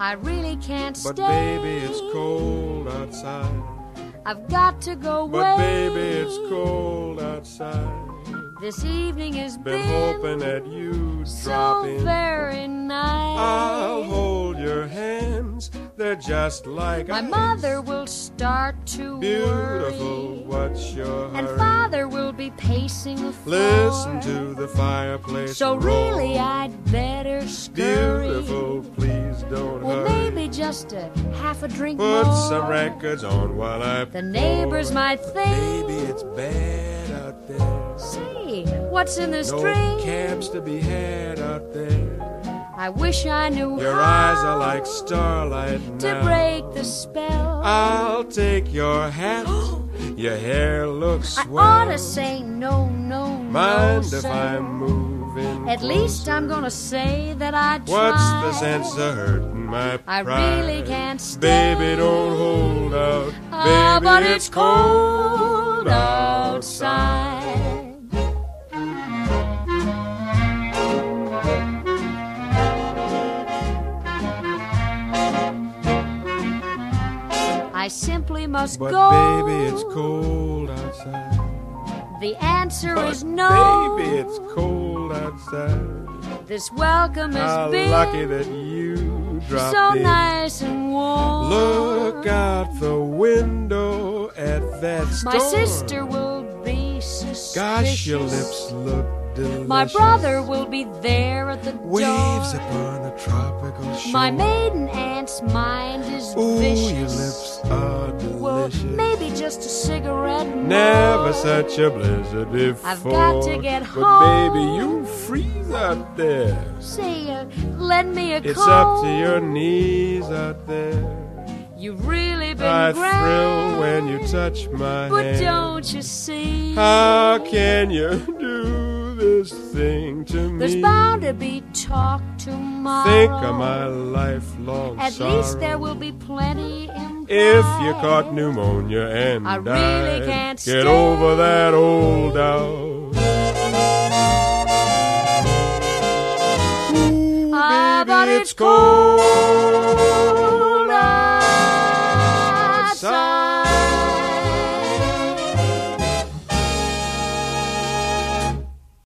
I really can't stay. But baby, it's cold outside. I've got to go away. But baby, it's cold outside. This evening has been hoping that you'd drop in. So very nice. I'll hold your hands. They're just like ice. My mother will start to worry. Beautiful, what's your hurry? And father will be pacing the floor. Listen to the fireplace roar. So really I'd better scurry. Beautiful, please don't hurry. Well, maybe just a half a drink more. Put some records on while I pour. The neighbors might think. Maybe it's bad out there. Say, what's in this drink? No cabs to be had out there. I wish I knew your how eyes are like starlight to now. Break the spell. I'll take your hat. Your hair looks swell. I ought to say no, no, mind no, if I'm moving at closer. Least I'm gonna say that I tried. What's the sense of hurting my pride? I really can't stay. Baby, don't hold out. Baby, but it's cold outside. I simply must go. But baby, it's cold outside. The answer is no. Baby, it's cold outside. This welcome is big. How lucky that you dropped in. So nice and warm. Look out the window at that storm. My sister will be suspicious. Gosh, your lips look delicious. My brother will be there at the door. Waves upon a tropical shore. My maiden aunt's mind is vicious. Ooh, your lips. Well, maybe just a cigarette more. Never such a blizzard before. I've got to get home. But baby, you freeze out there. Say, lend me a coat. It's up to your knees out there. You've really been I grand. I thrill when you touch my hand. But don't you see? How can you do this thing to me? There's bound to be talk tomorrow. Think of my lifelong sorrow. At least there will be plenty in. If you caught pneumonia and I died, really can't get over that old doubt. Ooh, baby, but it's cold.